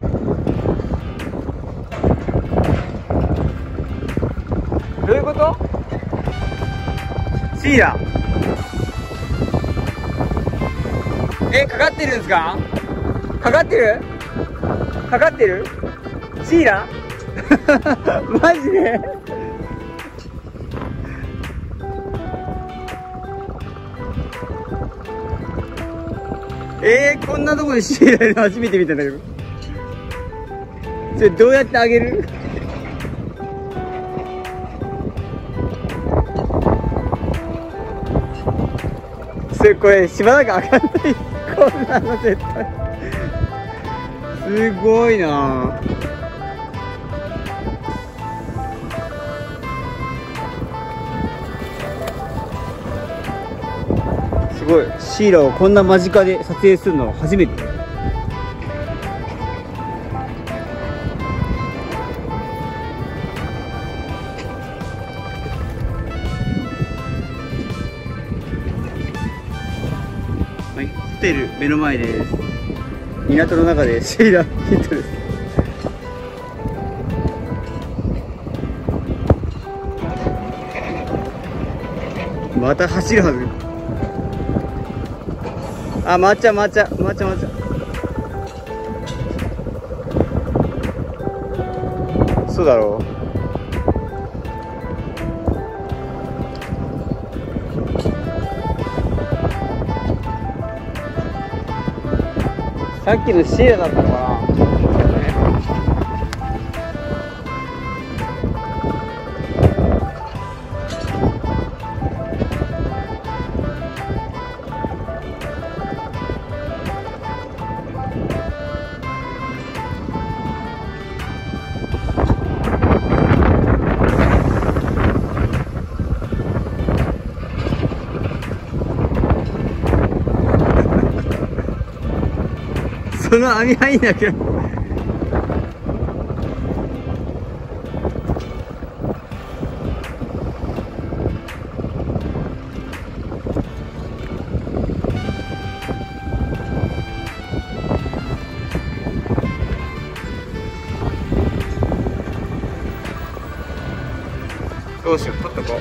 どういうこと？シイラかかってるんですか？かかってる？かかってる？シイラマジでこんなとこでシイラいるの初めて見たんだけど、それどうやってあげる？それこれしばらく上がんない。こんなの絶対すごいな。すごい、シイラをこんな間近で撮影するの初めて。ホテル目の前です。港の中でシイラヒットです。また走るはず。あ、抹茶そうだろう。さっきのシイラだったのかな。その網入んなきゃ。どうしよう、取っとこう。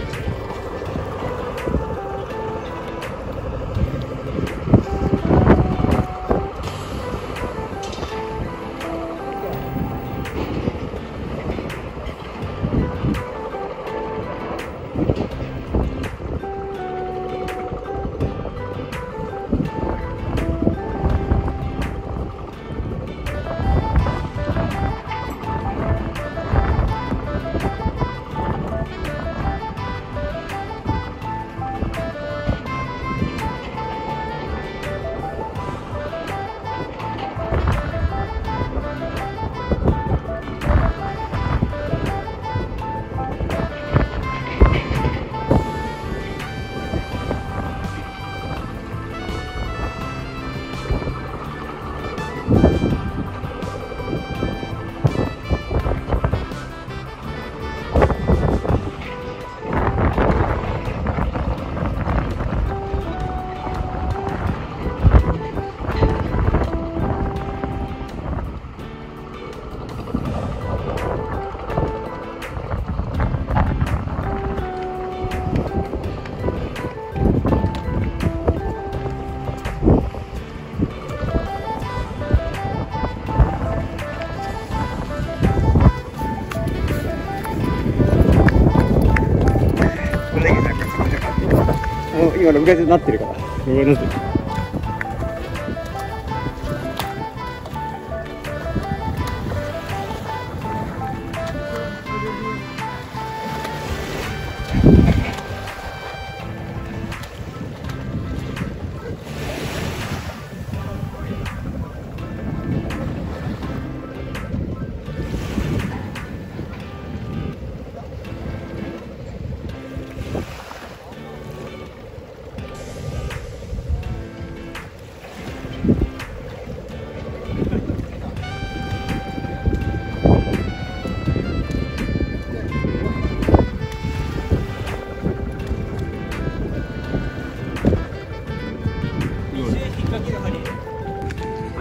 今の裏でなってるから。はい、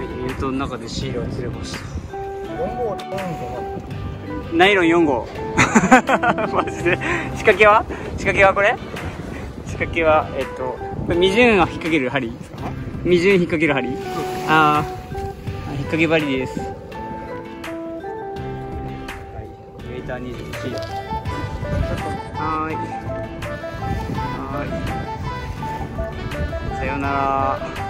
ミュートの中でシイラを釣れました。ナイロン4号マジで。仕掛けはこれ、仕掛けは未順を引っ掛ける針ですか。未順引っ掛ける針、ああ引っ掛け針です。メーター21。はい、さようなら。